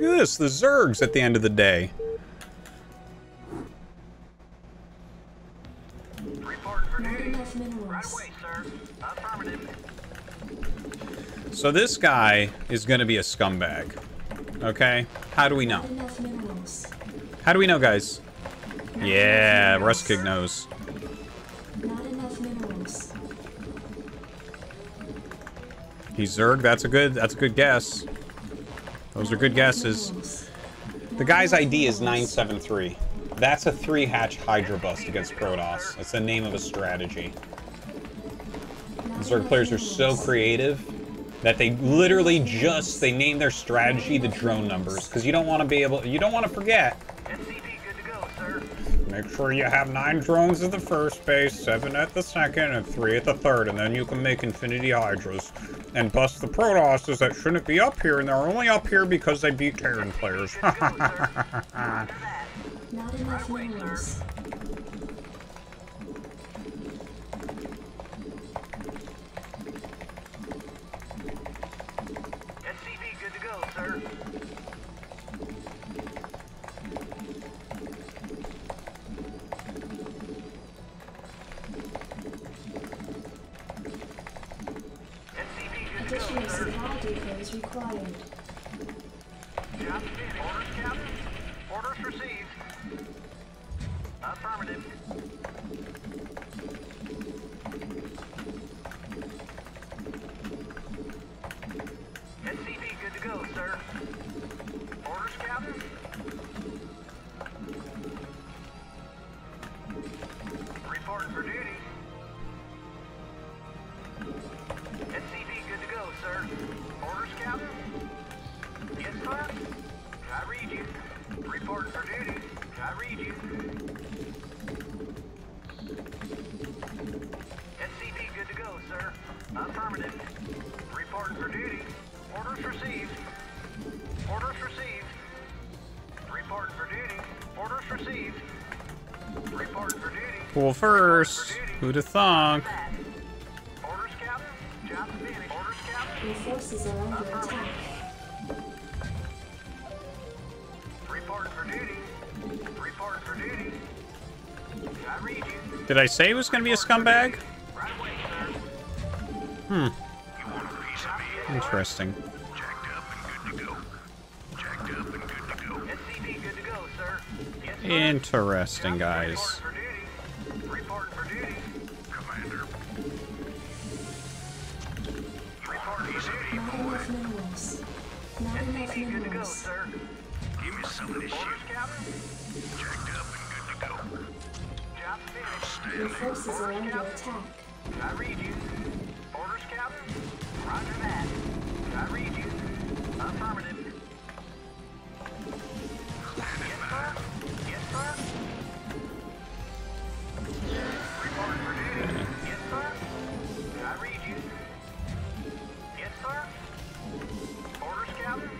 Look at this, the Zergs at the end of the day. Report for duty. Right away, sir. Affirmative. So this guy is going to be a scumbag. Okay? How do we know? How do we know, guys? Yeah, Rustkig knows. He's Zerg. That's a good guess. Those are good guesses. The guy's ID is 973. That's a 3-hatch Hydra bust against Protoss. That's the name of a strategy. The Zerg players are so creative that they literally just, they name their strategy the drone numbers. Because you don't want to be able, you don't want to forget. Make sure you have 9 drones at the first base, 7 at the second, and 3 at the third, and then you can make Infinity Hydras and bust the Protosses that shouldn't be up here, and they're only up here because they beat Terran players. Required. Captain, orders, Captain. Orders received. Affirmative. SCV good to go, sir. Orders, Captain. Report for duty. SCV good to go, sir. Orders, Captain? Yes, sir? I read you. Report for duty. I read you. SCV good to go, sir. Affirmative. Report for duty. Orders received. Orders received. Report for duty. Orders received. Report for duty. Well, first, who'd have thunk? Orders, Captain? Job finished. Orders, Captain? Your forces are under attack. Report for duty. Report for duty. I read you. Did I say he was going to be a scumbag? Right away, sir. Hmm. Interesting. Jacked up and good to go. Jacked up and good to go. SCV good to go, sir. Yes, sir. Interesting, guys. Report for duty. Commander. SCV good to go, sir. Give me some of this shit. Jacked up and good to go. Job finished. Your forces are under attack. I read you. Orders, Captain. Roger that. I read you. Affirmative. Yes, sir. Yes, sir. Report for duty. Yes, sir. I read you. Yes, sir. Orders, Captain?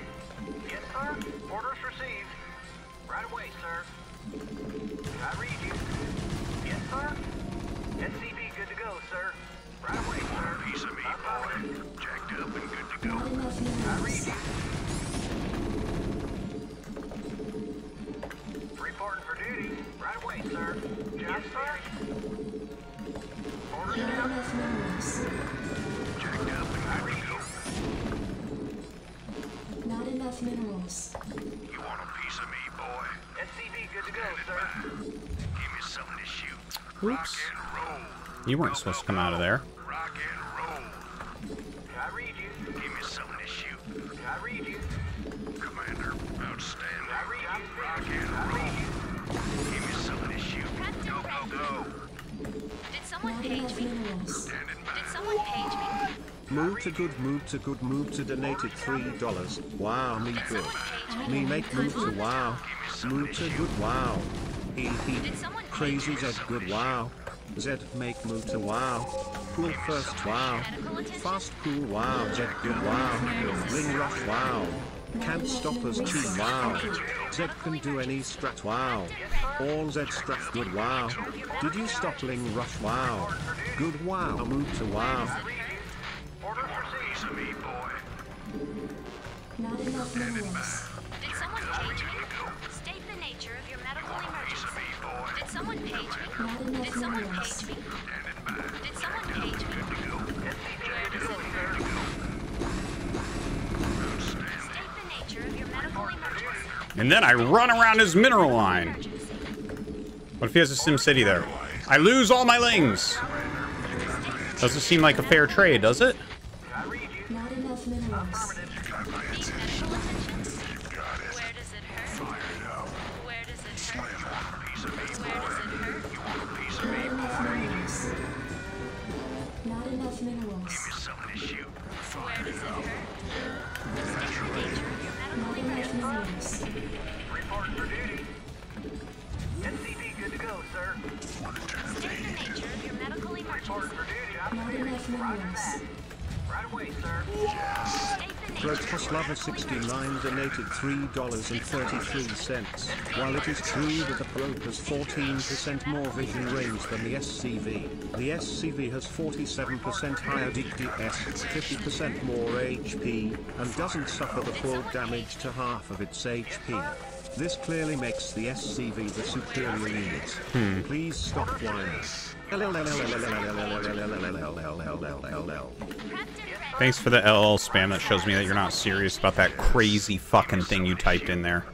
Yes, sir. Orders received. Right away, sir. I read you. Yes, sir. SCV good to go, sir. Right away, sir. Piece of meat, boy. Jacked up and good to go. I read you. Report for duty. Right away, sir. Yes, sir. Orders, Captain? Jacked up and good to go. Not enough minerals. You want a piece of me, boy? SCV good to go, sir. Give me something to shoot. Oops. You weren't supposed to come out of there. Rock and roll. I read you. Give me something to shoot. I read you. Commander, outstanding. I read you. Rock and roll. Give me something to shoot. Go, go, go. Did someone page me? Did someone page me? Move to donated $3. Wow, me good. Me make move to wow. Move to good wow. He. Crazy Zed good wow. Zed make move to wow. Cool first wow. Fast cool wow. Zed good wow. Ring rush wow. Can't stop us too wow. Zed can do any strat wow. All Zed strat good wow. Did you stop Ling rush wow? Good wow. Move to wow. Order for me, boy. Not enough minerals. Did Did someone page me? Did someone page me? Where does it hurt? State the nature of your medical emergency. And then I run around his mineral line. What if he has a Sim City there? I lose all my lings. Doesn't seem like a fair trade, does it? Not enough minerals. Breakfast Lover 69 donated $3.33. While it is true that the probe has 14% more vision range than the SCV has 47% higher DPS, 50% more HP, and doesn't suffer the full damage to half of its HP. This clearly makes the SCV the superior unit. Please stop whining. Thanks for the LL spam. That shows me that you're not serious about that crazy fucking thing you typed in there.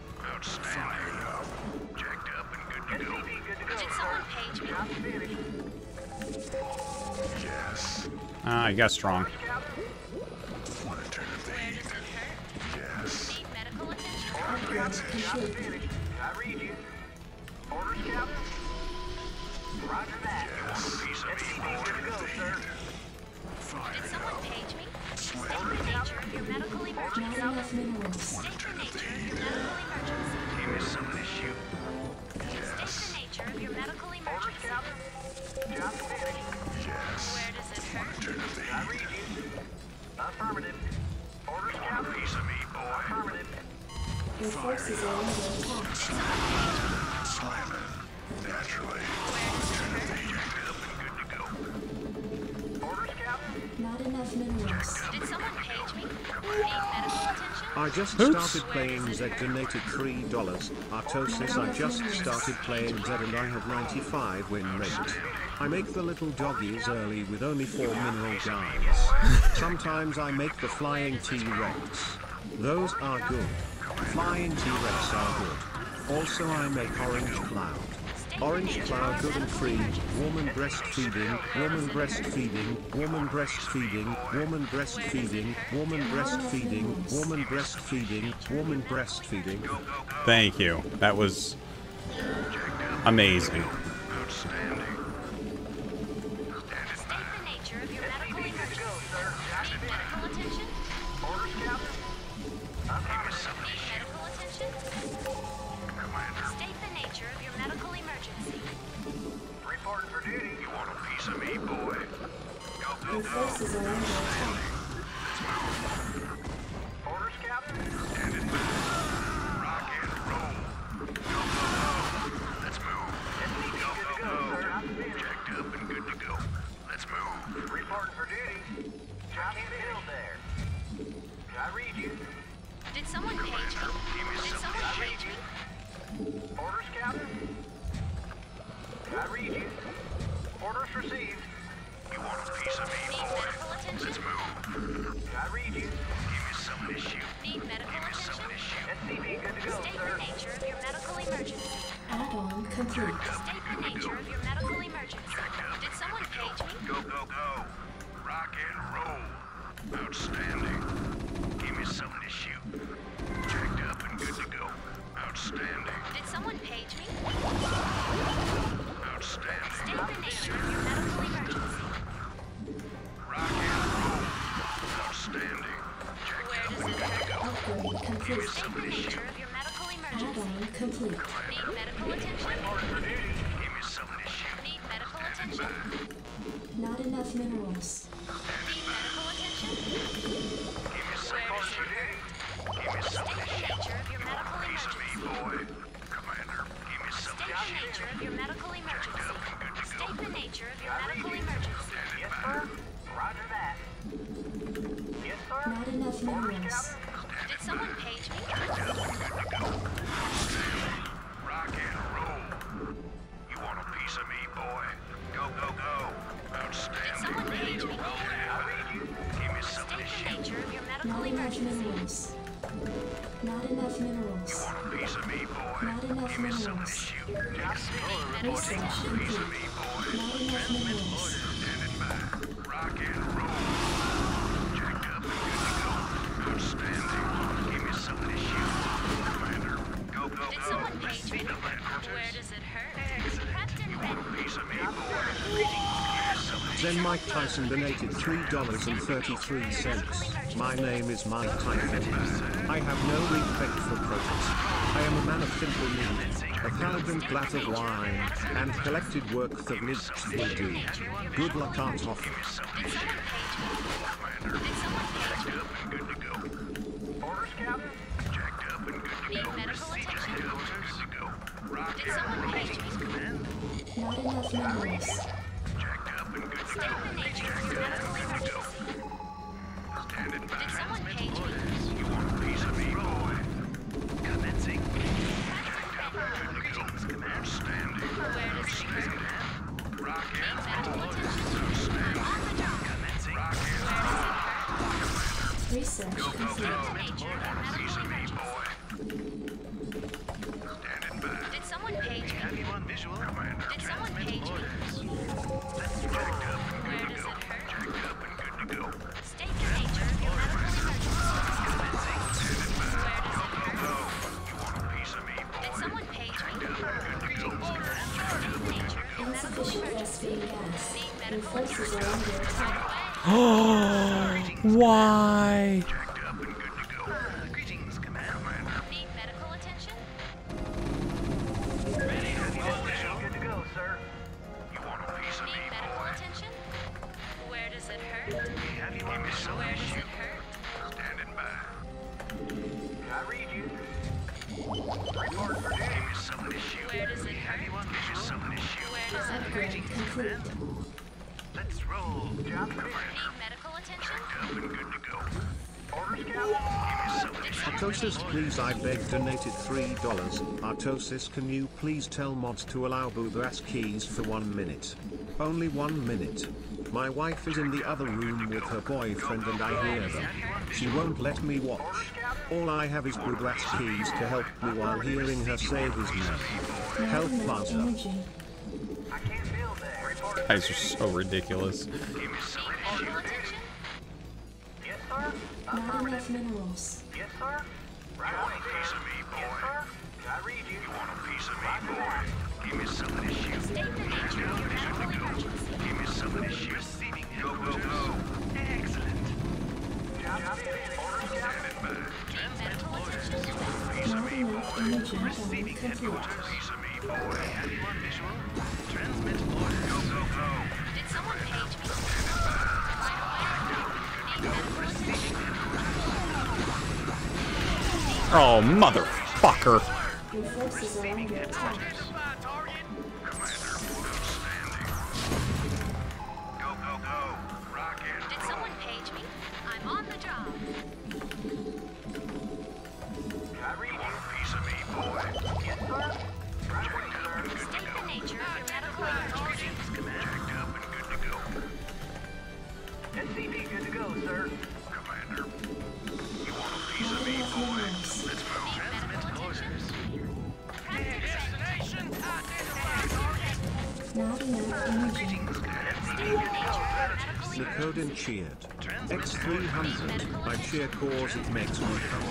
Ah, you got strong. Roger that. Did someone page me? State the nature of your medical emergency. State the nature of your medical emergency. There is some issue. State the nature of your medical emergency. Where does it hurt? I read you. Affirmative. Orders out. Piece of me, boy. Affirmative. Your forces are under attack. Slam it. Naturally. I just started playing Zerg, donated $3. Artosis, I just started playing Zerg and I have 95 win rate. I make the little doggies early with only 4 mineral guys. Sometimes I make the flying T-Rex. Those are good. Flying T-Rex are good. Also I make Orange Cloud. Orange Cloud good and free, woman breastfeeding, woman breastfeeding, woman breastfeeding, woman breastfeeding, woman breastfeeding, woman breastfeeding, woman breastfeeding. Thank you. That was amazing. You want a piece of me, boy? Go, go, go! Outstanding. Someone page me. Give me some of this shit. Not enough minerals. Not enough minerals. You want a piece of me, boy? Not enough minerals. Give me some of this shit. Explore reporting. Piece of me, boy. Not enough minerals. Standing by. Rock and roll. Jacked up and good to go. Outstanding. Give me some of this shit. Commander. Go, go, go. Let's see the headquarters. Where does it hurt? You want a piece of me, boy? Then Mike Tyson donated $3.33. My name is Mike Tyson. I have no respect for protest. I am a man of simple needs, a paladin glass of wine, and collected works of Ms. do. Good luck, Artosis. Orders, Captain? Jacked up and good to go. Rock and roll. Not enough minerals. Jacked up and good to go. Jacked up and good to go. Standing by. You want a piece of me, boy? Commencing. Jacked up and good to go. Outstanding. Outstanding. Rock and roll. Outstanding. Rock and roll. Research. Go, go, go. You want a piece of me, boy? Why? Greetings, Commander. Need medical attention? Ready to go. Good to go, sir. You want a piece of me, boy? Need medical attention? Where does it hurt? Have you ever seen where does it hurt? Standing by. I read you. Report for duty. Some issue. Where does it hurt? Some issue. Where does it hurt? Greetings, Commander. Let's roll. Job complete. Artosis, please, I beg, donated $3. Artosis, can you please tell mods to allow Boothrass keys for 1 minute? Only 1 minute. My wife is in the other room with her boyfriend and I hear them. She won't let me watch. All I have is Boothrass keys to help me while hearing her say his name. Help, Plaza. These guys are so ridiculous. Not enough minerals. Yes, sir. Right away, sir. Yes, sir. I read you. You want a piece of me, boy? Give me some of this shit. Give me some of this shit. Go, go, go. Excellent. Job finished. Orders gathered. Transmit orders. You want a piece of me, boy? Receiving headquarters. You want a piece of me, boy? Anyone visual? Transmit orders. Go, go, go. Did someone page me? Oh, motherfucker. Did someone page me? I'm on the job. State the nature of your medical emergency. Jacked up and good to go. SCP good to go, sir. Commander. You want a piece of me, boy? Nakoden cheered. X300, I cheer cause it makes me happy.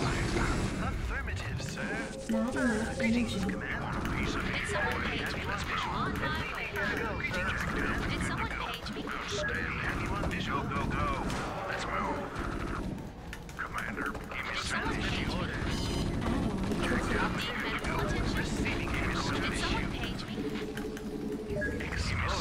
Affirmative, sir. Not enough energy. Did someone page me? On my way. Did someone page me? Anyone visual? Go, go. Let's move. Commander, give me some issue orders. Checked out. Need medical attention. Receiving issue. Did someone page me? Explore.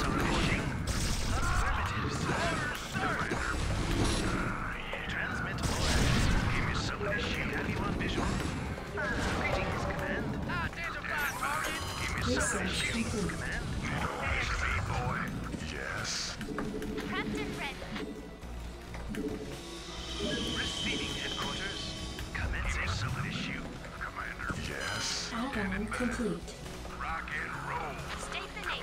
Complete. Rock and roll. State the name.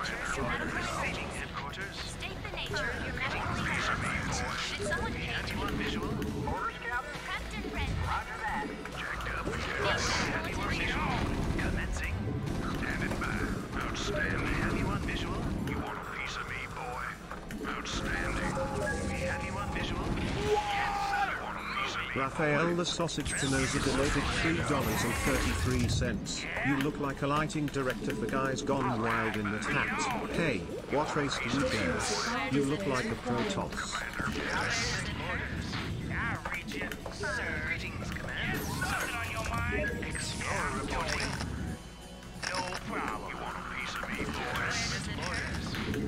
fail the sausage to nose it donated $3.33. You look like a lighting director for Guys Gone Wild in that hat. Hey, what race do you guess? You look like a Protoss. Greetings, Commander. Something on your mind? Explorer reporting. No problem. You want a piece of me, boys?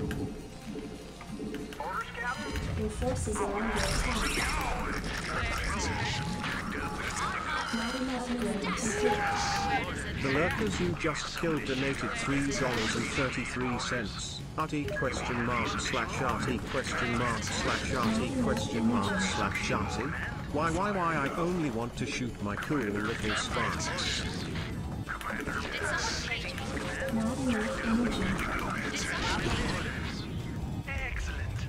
Orders, Captain? Your forces are under attack. The lurkers you just killed donated $3.33. RT????? Why I only want to shoot my cool little sparks. Excellent.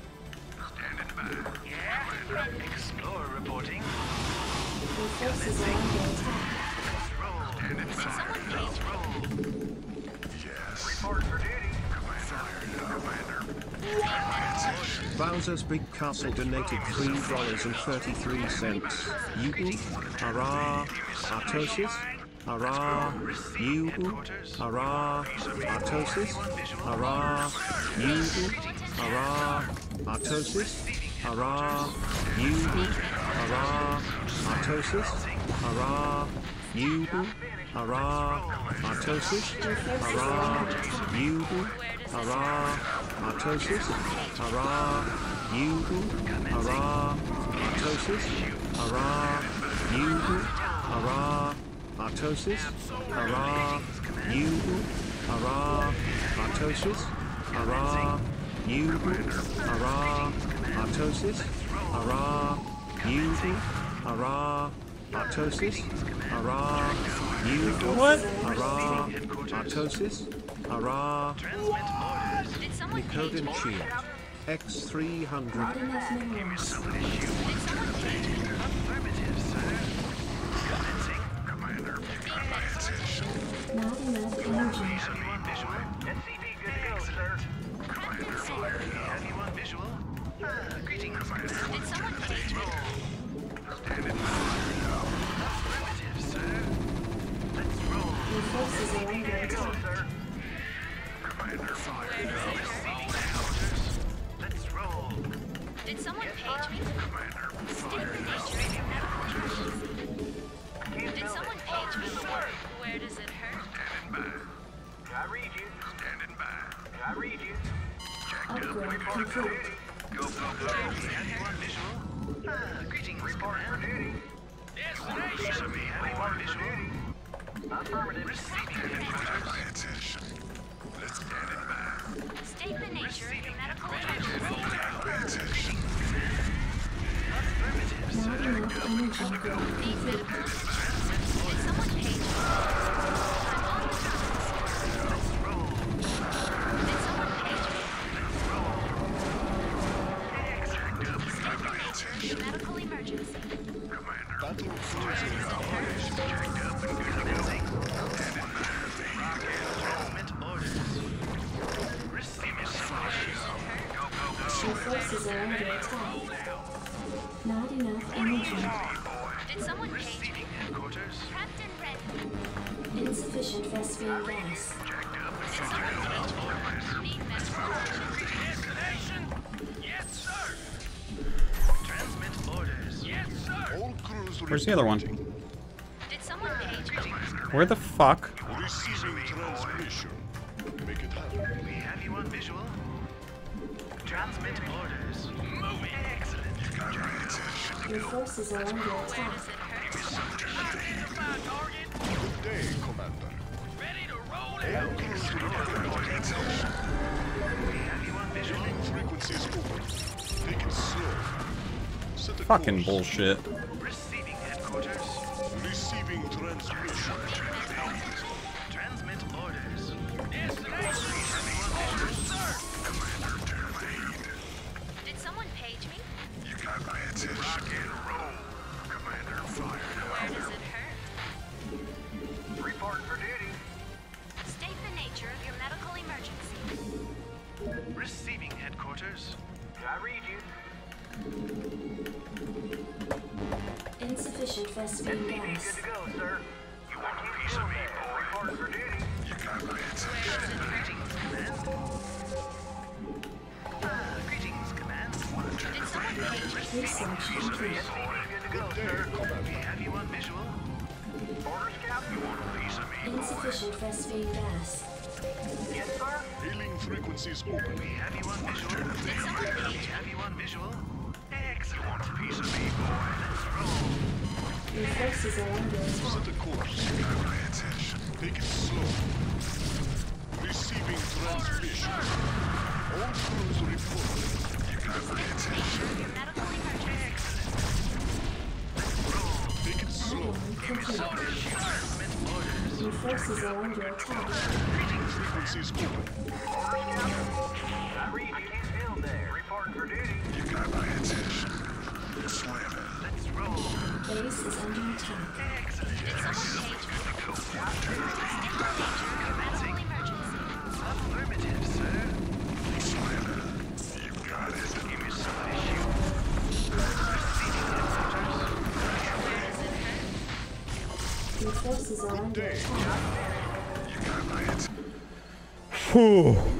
Standing by. Yeah? Explorer reporting. Yes. Report for duty. Bowser's Big Castle donated $3.33. You, hurrah, Artosis, hurrah, you, hurrah, Artosis, hurrah, you, hurrah, Artosis, hurrah, you, hurrah, Artosis, hurrah, you, hurrah, Artosis, hurrah, you, hurrah, Artosis, hurrah, you, hurrah, Artosis, hurrah, you, hurrah, Artosis, hurrah, you, hurrah, Artosis, hurrah, you, hurrah, Artosis, hurrah, you, hurrah, Artosis, hurrah, you, hurrah, Artosis, hurrah! Nicoden cheer. X300. Affirmative, sir. Commencing. Commander, anyone visual? Greetings, Commander. Standing now. Affirmative, sir. Let's roll. Your forces are under attack. Let's roll. Did someone page me? Did someone page me? Where does it hurt? Standing by. I read you. Standing by. I read you. Checked up. Report for duty. Go, go, go. Anyone visual? Greetings. Report for duty. Destination. Anyone visual? Affirmative. Receiving attention. State the nature of your medical attention. Affirmative, sir. These medical attentions. Did someone page me? I'm on the top. Let's roll. Did someone page me? Let's roll. State the nature of your medical emergency. Commander. Battle closing hours. Checked up and good building. Your forces are under attack. Not enough energy. Did someone page me? Captain Red. Insufficient vespine gas. Did someone page me? Destination? Yes, sir. Transmit orders. Yes, sir. All crews. Where's the other one? Did someone page me? Where the fuck? Receiving transmission. Make it happen. We have you on visual. Transmit orders. Moving. Excellent. Your forces are under attack. Good day, Commander. Ready to roll out. We have you on visual. Frequencies open. Make it slow. Fucking bullshit. Receiving headquarters. Receiving transmission. Transmit orders. Orders, sir. Commander. Rock and roll, Commander. Fire. Where does it hurt? Report for duty. State the nature of your medical emergency. Receiving headquarters. I read you. Insufficient vestment gas. Good to go, sir. You want a piece of me, boy? Reporting for duty. You got my answer. Greetings, command. Greetings, command. Did someone make Good to go, sir. We have you on visual. Orders, Cap. You want a piece of me, boy? Insufficient vestment gas. Yes, sir. Healing frequencies open. We have you on visual. Did someone make You want a piece of me, boy? Let's roll. Your forces are under attack. Set a course. You got my attention. Take it slow. Receiving transmission. All crews report. You got my attention. Let's roll. Take it slow. Your forces are under attack. Frequencies open. I can't build there. Report for duty. You got my attention. Let's roll. Base is under attack. Excellent. Affirmative, sir. Slammer. You got it. Give me some issue. Your forces are under attack. You got my attention. Whew.